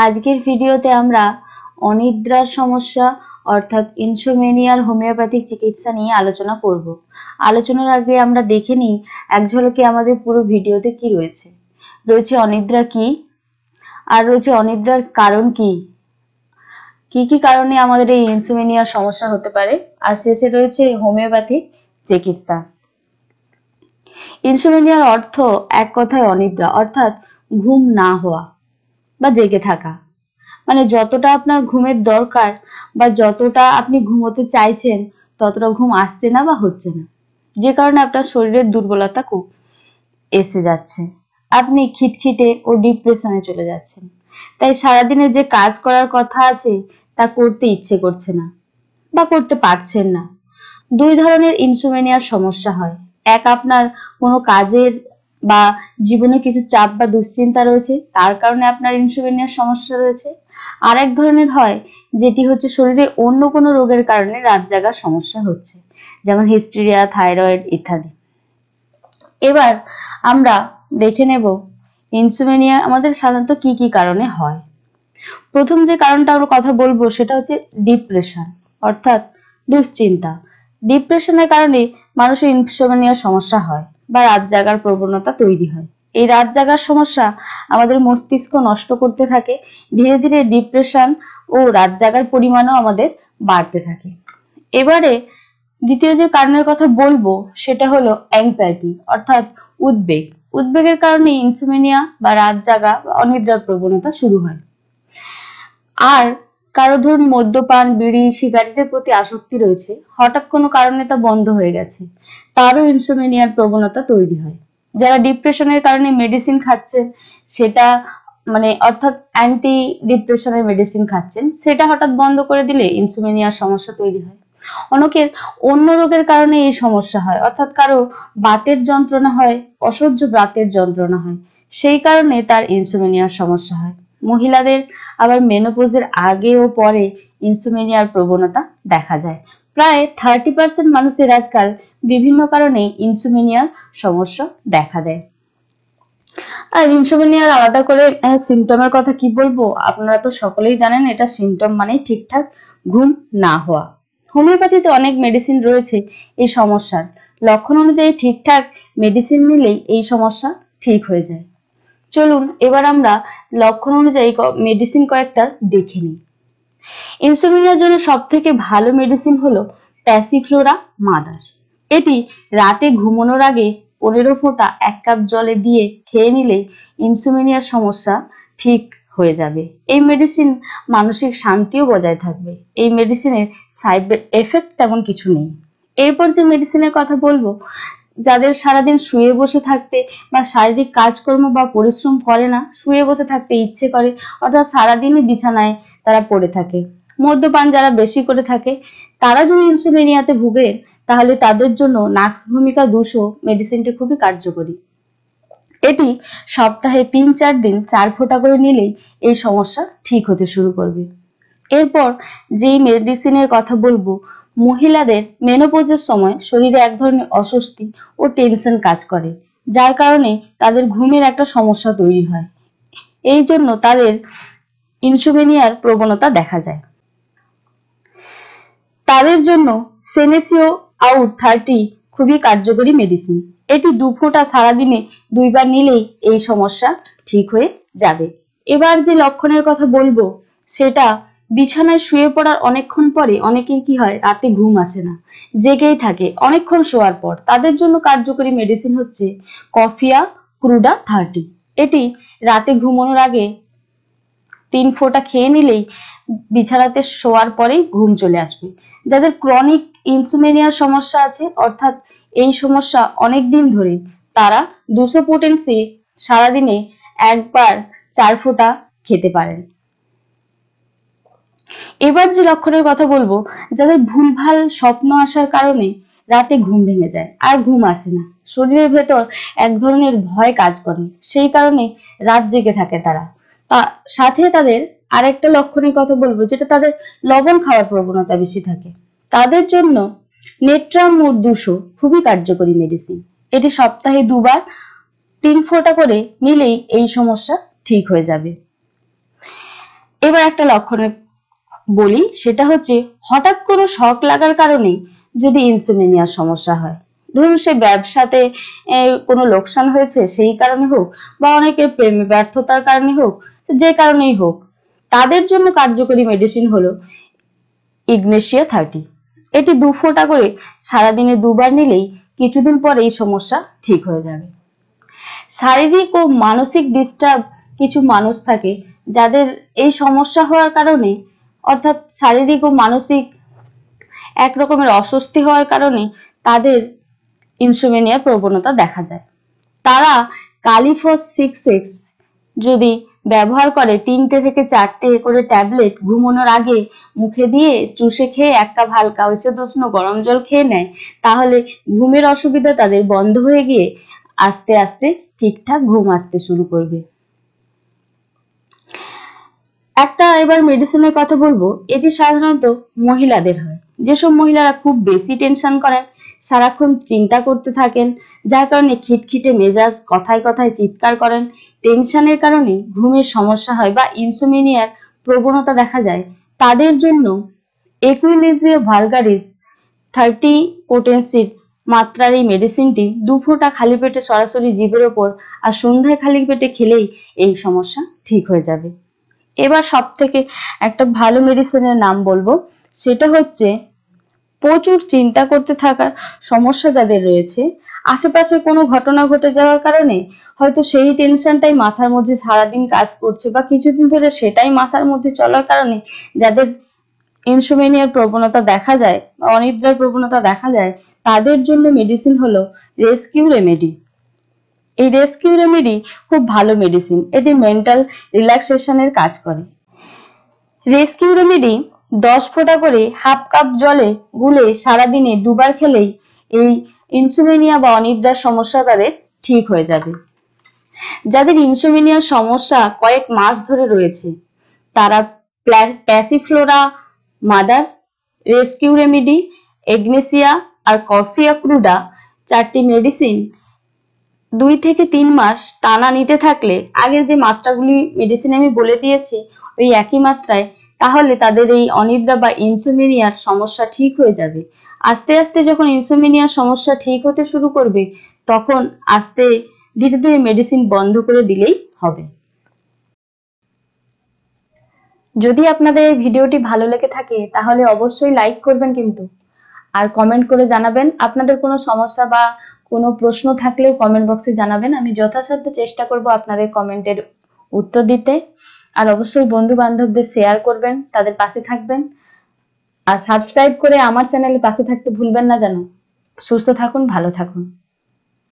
आजकेर भिडियोते आमरा अनिद्रार समस्या अर्थात इनसोमेनियार होमिओपैथिक चिकित्सा निये आलोचना करब। आलोचनार आगे आमरा देखे निई एक झलके आमादेर पुरो भिडियोते कि रयेछे, रयेछे अनिद्रा कि आर रयेछे अनिद्रार कारण कि, কি কি কারণে আমাদের এই ইনসোমেনিয়া সমস্যা হতে পারে, আর শেষে রয়েছে হোমিওপ্যাথিক চিকিৎসা। ইনসোমেনিয়ার অর্থ এক কথায় অনিদ্রা, অর্থাৎ ঘুম না হওয়া বা জেগে থাকা। মানে যতটা আপনার ঘুমের দরকার বা যতটা আপনি ঘুমোতে চাইছেন ততটা ঘুম আসছে না বা হচ্ছে না, যে কারণে আপনার শরীরের দুর্বলতা খুব এসে যাচ্ছে, আপনি খিটখিটে ও ডিপ্রেশনে চলে যাচ্ছেন। তাই সারাদিনে যে কাজ করার কথা আছে তা করতে ইচ্ছে করছে না বা করতে পারছেন না। দুই ধরনের ইনসোমেনিয়ার সমস্যা হয়, এক আপনার কোনো কাজের বা জীবনে কিছু চাপ বা দুশ্চিন্তা রয়েছে তার কারণে আপনার ইনসোমেনিয়ার সমস্যা রয়েছে, আর এক ধরনের হয় যেটি হচ্ছে শরীরে অন্য কোনো রোগের কারণে রাত জাগার সমস্যা হচ্ছে, যেমন হিস্টেরিয়া, থাইরয়েড ইত্যাদি। এবার আমরা দেখে নেব ইনসোমেনিয়া আমাদের সাধারণত কি কি কারণে হয়। প্রথম যে কারণটা আমরা কথা বলবো সেটা হচ্ছে ডিপ্রেশন অর্থাৎ দুশ্চিন্তা। ডিপ্রেশনের কারণে মানুষের ইনসোমেনিয়া সমস্যা হয় বা রাত জাগার প্রবণতা তৈরি হয়। এই রাত জাগার সমস্যা আমাদের মস্তিষ্ক নষ্ট করতে থাকে, ধীরে ধীরে ডিপ্রেশন ও রাত জাগার পরিমাণও আমাদের বাড়তে থাকে। এবারে দ্বিতীয় যে কারণের কথা বলবো সেটা হলো অ্যাংজাইটি অর্থাৎ উদ্বেগ। উদ্বেগের কারণে ইনসোমেনিয়া বা রাত জাগা অনিদ্রার প্রবণতা শুরু হয়। আর কারো ধরুন মদ্যপান, বিড়ি, সিগারেটের প্রতি আসক্তি রয়েছে, হঠাৎ কোনো কারণে তা বন্ধ হয়ে গেছে, তারও ইনসোমেনিয়ার প্রবণতা তৈরি হয়। যারা ডিপ্রেশনের কারণে মেডিসিন খাচ্ছেন সেটা মানে অর্থাৎ অ্যান্টি ডিপ্রেশনের মেডিসিন খাচ্ছেন, সেটা হঠাৎ বন্ধ করে দিলে ইনসোমেনিয়ার সমস্যা তৈরি হয়। অনেকের অন্য রোগের কারণে এই সমস্যা হয়, অর্থাৎ কারো বাতের যন্ত্রণা হয়, অসহ্য বাতের যন্ত্রণা হয়, সেই কারণে তার ইনসোমেনিয়ার সমস্যা হয়। মহিলাদের আবার মেনোপজের আগে ও পরে ইনসোমেনিয়ার প্রবণতা দেখা যায়। প্রায় 30% মানুষের আজকাল বিভিন্ন কারণে ইনসোমেনিয়ার সমস্যা দেখা দেয়। আর ইনসোমেনিয়ার আলাদা করে সিমটমের কথা কি বলবো, আপনারা তো সকলেই জানেন এটা সিমটম মানে ঠিকঠাক ঘুম না হওয়া। হোমিওপ্যাথিতে অনেক মেডিসিন রয়েছে এই সমস্যার, লক্ষণ অনুযায়ী ঠিকঠাক মেডিসিন নিলেই এই সমস্যা ঠিক হয়ে যায়। চলুন এবার আমরা লক্ষণ অনুযায়ী মেডিসিন কয়েকটা দেখে নিই। ইনসোমেনিয়ার জন্য সবথেকে ভালো মেডিসিন হলো প্যাসিফ্লোরা মাদার। এটি রাতে ঘুমানোর আগে 15 ফোঁটা 1 কাপ জলে দিয়ে খেয়ে নিলে ইনসোমেনিয়ার সমস্যা ঠিক হয়ে যাবে। এই মেডিসিন মানসিক শান্তিও বজায় থাকবে। এই মেডিসিনের সাইড এফেক্ট তেমন কিছু নেই। এরপর যে মেডিসিনের কথা বলবো, যাদের সারাদিন শুয়ে বসে থাকতে বা শারীরিক কাজকর্ম বা পরিশ্রম করে না, শুয়ে বসে থাকতে ইচ্ছে করে, অর্থাৎ সারাদিনই বিছানায় তারা পড়ে থাকে, মদ্যপান যারা বেশি করে থাকে, তারা যদি ইনসোমেনিয়াতে ভুগে তাহলে তাদের জন্য নাক্স ভূমিকা 200 মেডিসিনটি খুবই কার্যকরী। এটি সপ্তাহে 3-4 দিন 4 ফোঁটা করে নিলেই এই সমস্যা ঠিক হতে শুরু করবে। এরপর যে মেডিসিনের কথা বলবো, মহিলাদের মেনোপজের সময় শরীরে এক ধরনের অস্বস্তি ও টেনশন কাজ করে, যার কারণে তাদের ঘুমের একটা সমস্যা তৈরি হয়, এই জন্য তাদের ইনসোমেনিয়ার প্রবণতা দেখা যায়। তাদের জন্য সেনেসিও আউট 30 খুবই কার্যকরী মেডিসিন। এটি 2 ফোঁটা সারাদিনে 2 বার নিলেই এই সমস্যা ঠিক হয়ে যাবে। এবার যে লক্ষণের কথা বলবো সেটা বিছানায় শুয়ে পড়ার অনেকক্ষণ পরে অনেকের কি হয় রাতে ঘুম আসে না, জেগেই থাকে অনেকক্ষণ শোয়ার পর। তাদের জন্য কার্যকরী মেডিসিন হচ্ছে কফিয়া ক্রুডা 30। এটি রাতে ঘুমানোর আগে 3 ফোঁটা খেয়ে নিলেই বিছানাতে শোয়ার পরেই ঘুম চলে আসবে। যাদের ক্রনিক ইনসোমেনিয়ার সমস্যা আছে অর্থাৎ এই সমস্যা অনেক দিন ধরে, তারা 200 পোটেন্সি সারাদিনে 1 বার 4 ফোঁটা খেতে পারেন। এবার যে লক্ষণের কথা বলবো, যাদের ভুলভাল স্বপ্ন আসার কারণে রাতে ঘুম ভেঙে যায় আর ঘুম আসে না, শরীরের ভেতর এক ধরনের ভয় কাজ করে, সেই কারণে রাত জেগে থাকে তারা। সাথে তাদের আরেকটা লক্ষণের কথা বলবো যেটা তাদের লবণ খাওয়ার প্রবণতা বেশি থাকে। তাদের জন্য নেট্রাম 200 খুবই কার্যকরী মেডিসিন। এটি সপ্তাহে 2 বার 3 ফোঁটা করে নিলেই এই সমস্যা ঠিক হয়ে যাবে। এবার একটা লক্ষণ বলি, সেটা হচ্ছে হঠাৎ কোনো শক লাগার কারণে যদি ইনসোমনিয়ার সমস্যা হয়, ধরুন সে ব্যবসাতে কোনো লোকসান হয়েছে সেই কারণে হোক বা অনেকের প্রেমে ব্যর্থতার কারণে হোক, যে কারণেই হোক, তাদের জন্য কার্যকরী মেডিসিন হলো ইগনেশিয়া 30। এটি 2 ফোঁটা করে সারাদিনে 2 বার নিলেই কিছুদিন পর এই সমস্যা ঠিক হয়ে যাবে। শারীরিক ও মানসিক ডিস্টার্ব কিছু মানুষ থাকে যাদের এই সমস্যা হওয়ার কারণে, অর্থাৎ শারীরিক ও মানসিক এক রকমের অস্বস্তি হওয়ার কারণে তাদের ইনসোমনিয়ার প্রবণতা দেখা যায়। তারা কালিফস 66 যদি ব্যবহার করে 3 থেকে 4টে করে ট্যাবলেট ঘুমানোর আগে মুখে দিয়ে চুষে খেয়ে 1 কাপ হালকা উষ্ণ গরম জল খেয়ে নেয়, তাহলে ঘুমের অসুবিধা তাদের বন্ধ হয়ে গিয়ে আস্তে আস্তে ঠিকঠাক ঘুম আসতে শুরু করবে। একটা এবার মেডিসিনের কথা বলবো, এটি সাধারণত মহিলাদের হয়। যেসব মহিলারা খুব বেশি টেনশন করেন, সারাক্ষণ চিন্তা করতে থাকেন, যার কারণে খিটখিটে মেজাজ, কথায় কথায় চিৎকার করেন, টেনশনের কারণে ঘুমের সমস্যা হয় বা ইনসোমনিয়ার প্রবণতা দেখা যায়, তাদের জন্য ইকুইলিজিয়া ভালগারিস 30 পোটেন্সির মাত্রার এই মেডিসিনটি 2 ফোঁটা খালি পেটে সরাসরি জিভের ওপর আর সন্ধ্যায় খালি পেটে খেলেই এই সমস্যা ঠিক হয়ে যাবে। এবার সব থেকে একটা ভালো মেডিসিনের নাম বলবো, সেটা হচ্ছে প্রচুর চিন্তা করতে থাকার সমস্যা যাদের রয়েছে, আশেপাশে কোনো ঘটনা ঘটে যাওয়ার কারণে হয়তো সেই টেনশনটাই মাথার মধ্যে সারাদিন কাজ করছে বা কিছুদিন ধরে সেটাই মাথার মধ্যে চলার কারণে যাদের ইনসোমনিয়ার প্রবণতা দেখা যায় বা অনিদ্রার প্রবণতা দেখা যায়, তাদের জন্য মেডিসিন হলো রেস্কিউ রেমেডি। এই রেস্কিউ রেমেডি খুব ভালো মেডিসিন, এটি মেন্টাল রিল্যাক্সেশনের কাজ করে। রেস্কিউ রেমেডি 10 ফোঁটা করে হাফ কাপ জলে গুলে সারাদিনে 2 বার খেলেই এই ইনসোমনিয়া বা অনিদ্রার সমস্যা তাদের ঠিক হয়ে যাবে। যাদের ইনসোমনিয়ার সমস্যা কয়েক মাস ধরে রয়েছে, তারা passiflora mother, rescue remedy, ignatia আর কফিয়া ক্রুডা 4টি মেডিসিন 2 থেকে 3 মাস টানা নিতে থাকলে, আগের যে মাত্রাগুলি মেডিসিন আমি বলে দিয়েছি ওই একই মাত্রায়, তাহলে তাদের এই অনিদ্রা বা ইনসোমনিয়ার সমস্যা ঠিক হয়ে যাবে। আস্তে আস্তে যখন ইনসোমনিয়ার সমস্যা ঠিক হতে শুরু করবে, তখন আস্তে ধীরে ধীরে মেডিসিন বন্ধ করে দিলেই হবে। যদি আপনাদের এই ভিডিওটি ভালো লেগে থাকে তাহলে অবশ্যই লাইক করবেন কিন্তু, আর কমেন্ট করে জানাবেন। আপনাদের কোনো সমস্যা বা কোনো প্রশ্ন থাকলেও কমেন্ট বক্সে জানাবেন, আমি যথাসাধ্য চেষ্টা করব আপনাদের কমেন্টের উত্তর দিতে। আর অবশ্যই বন্ধু বান্ধবদের শেয়ার করবেন, তাদের পাশে থাকবেন, আর সাবস্ক্রাইব করে আমার চ্যানেলে পাশে থাকতে ভুলবেন না যেন। সুস্থ থাকুন, ভালো থাকুন।